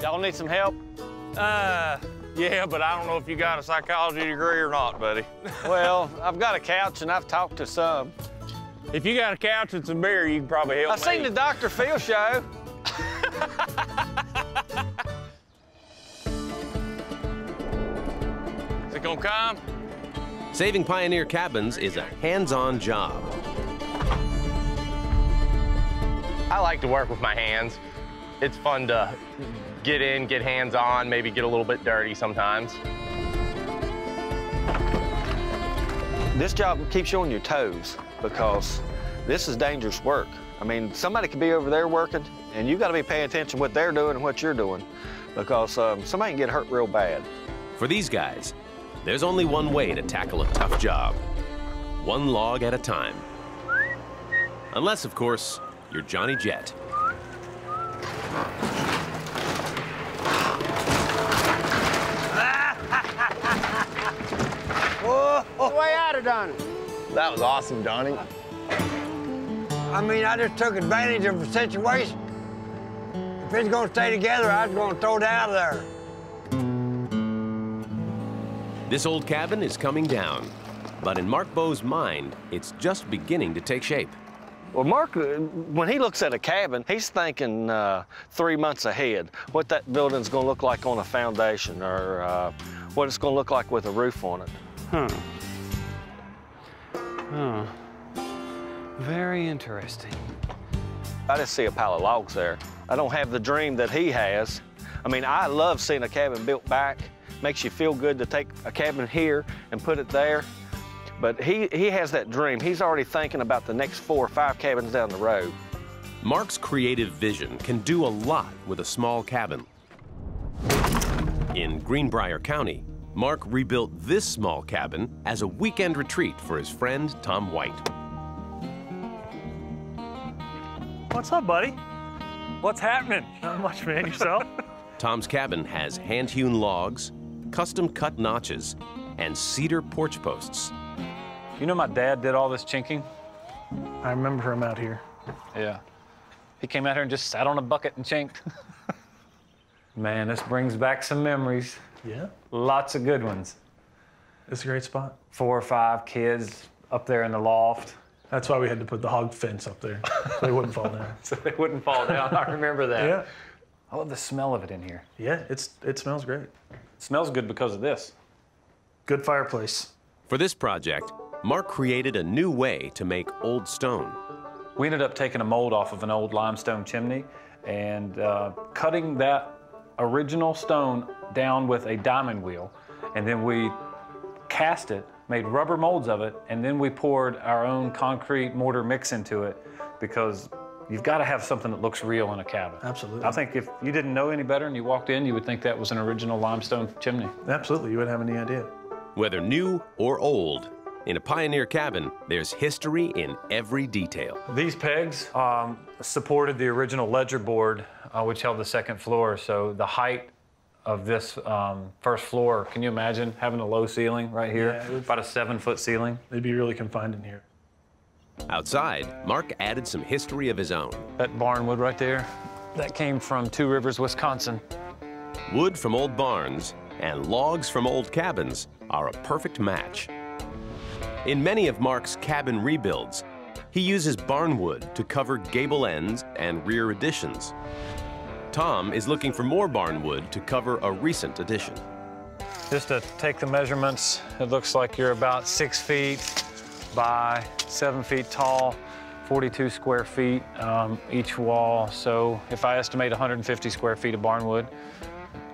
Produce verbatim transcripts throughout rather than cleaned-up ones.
Y'all need some help? Uh, yeah, but I don't know if you got a psychology degree or not, buddy. Well, I've got a couch and I've talked to some. If you got a couch and some beer, you can probably help I me. I seen the Doctor Phil show. Is it gonna come? Saving Pioneer Cabins is a hands-on job. I like to work with my hands. It's fun to get in, get hands-on, maybe get a little bit dirty sometimes. This job keeps you on your toes, because this is dangerous work. I mean, somebody could be over there working, and you gotta be paying attention to what they're doing and what you're doing, because um, somebody can get hurt real bad. For these guys, there's only one way to tackle a tough job, one log at a time. Unless, of course, you're Johnny Jett. Whoa. Way out of Donnie. That was awesome, Donnie. I mean, I just took advantage of the situation. If it's gonna stay together, I was gonna throw it out of there. This old cabin is coming down, but in Mark Bowe's mind, it's just beginning to take shape. Well, Mark, when he looks at a cabin, he's thinking uh, three months ahead, what that building's gonna look like on a foundation, or uh, what it's gonna look like with a roof on it. Huh. Huh. Very interesting. I just see a pile of logs there. I don't have the dream that he has. I mean, I love seeing a cabin built back. Makes you feel good to take a cabin here and put it there. But he, he has that dream. He's already thinking about the next four or five cabins down the road. Mark's creative vision can do a lot with a small cabin. In Greenbrier County, Mark rebuilt this small cabin as a weekend retreat for his friend, Tom White. What's up, buddy? What's happening? Not much, man. Yourself? Tom's cabin has hand-hewn logs, custom-cut notches, and cedar porch posts. You know my dad did all this chinking? I remember him out here. Yeah. He came out here and just sat on a bucket and chinked. Man, this brings back some memories. Yeah. Lots of good ones. It's a great spot. Four or five kids up there in the loft. That's why we had to put the hog fence up there, so they wouldn't fall down. So they wouldn't fall down, I remember that. Yeah. I love the smell of it in here. Yeah, it's, it smells great. It smells good because of this. Good fireplace. For this project, Mark created a new way to make old stone. We ended up taking a mold off of an old limestone chimney and uh, cutting that original stone down with a diamond wheel, and then we cast it, made rubber molds of it, and then we poured our own concrete mortar mix into it, because you've got to have something that looks real in a cabin. Absolutely. I think if you didn't know any better and you walked in, you would think that was an original limestone chimney. Absolutely, you wouldn't have any idea. Whether new or old, in a pioneer cabin, there's history in every detail. These pegs um, supported the original ledger board, uh, which held the second floor, so the height of this um, first floor, can you imagine having a low ceiling right here? Yeah, about a seven-foot ceiling. They'd be really confined in here. Outside, Mark added some history of his own. That barn wood right there, that came from Two Rivers, Wisconsin. Wood from old barns and logs from old cabins are a perfect match. In many of Mark's cabin rebuilds, he uses barn wood to cover gable ends and rear additions. Tom is looking for more barn wood to cover a recent addition. Just to take the measurements, it looks like you're about six feet by seven feet tall, forty-two square feet um, each wall. So if I estimate one hundred fifty square feet of barn wood.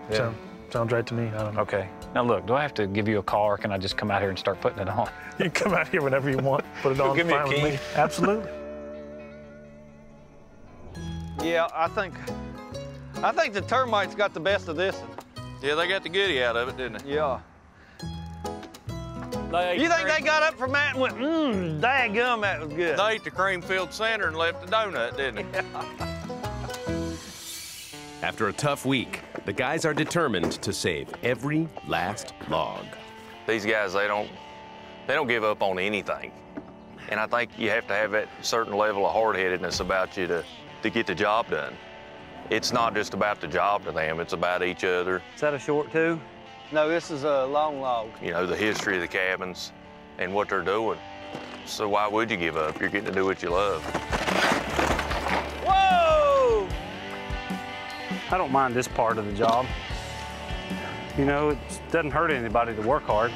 Yeah. So, sounds right to me. I don't know. Okay. Now look, do I have to give you a call, or can I just come out here and start putting it on? You can come out here whenever you want. Put it on. Give me a key. Me. Absolutely. Yeah, I think. I think the termites got the best of this. Yeah, they got the goodie out of it, didn't they? Yeah. They you think cream. They got up from that and went, mmm, daggum, that was good. They ate the cream-filled center and left the donut, didn't they? Yeah. After a tough week, the guys are determined to save every last log. These guys, they don't, they don't give up on anything. And I think you have to have that certain level of hard-headedness about you to, to get the job done. it's not just about the job to them, it's about each other. Is that a short two? No, this is a long log. You know, the history of the cabins and what they're doing. So why would you give up? You're getting to do what you love. Whoa! I don't mind this part of the job. You know, it doesn't hurt anybody to work hard,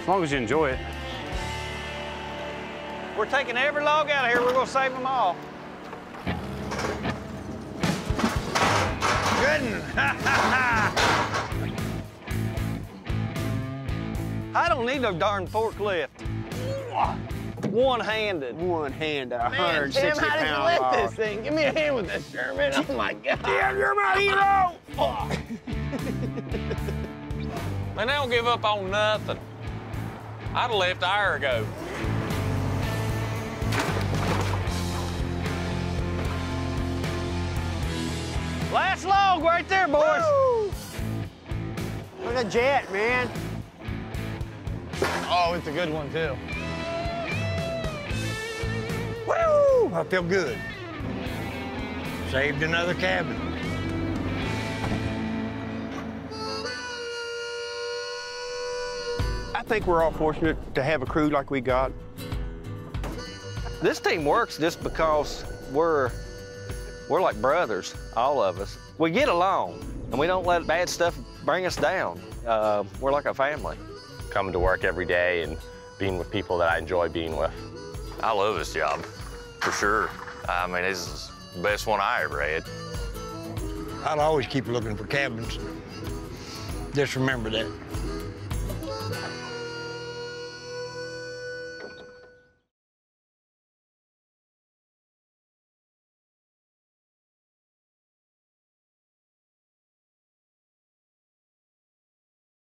as long as you enjoy it. We're taking every log out of here. We're gonna save them all. Good. I don't need no darn forklift. One-handed. One-handed, one hundred sixty pound. Man, Tim, how did you lift log. This thing? Give me a hand with this, Sherman. Oh, my God. Damn, you're my hero! Oh. Man, they don't give up on nothing. I'd have left an hour ago. Last log right there, boys. Woo! Look at Jett, man. Oh, it's a good one, too. Woo! I feel good. Saved another cabin. I think we're all fortunate to have a crew like we got. This team works just because we're we're like brothers, all of us. We get along, and we don't let bad stuff bring us down. Uh, we're like a family. Coming to work every day and being with people that I enjoy being with. I love this job, for sure. I mean, this is the best one I ever had. I'll always keep looking for cabins. Just remember that.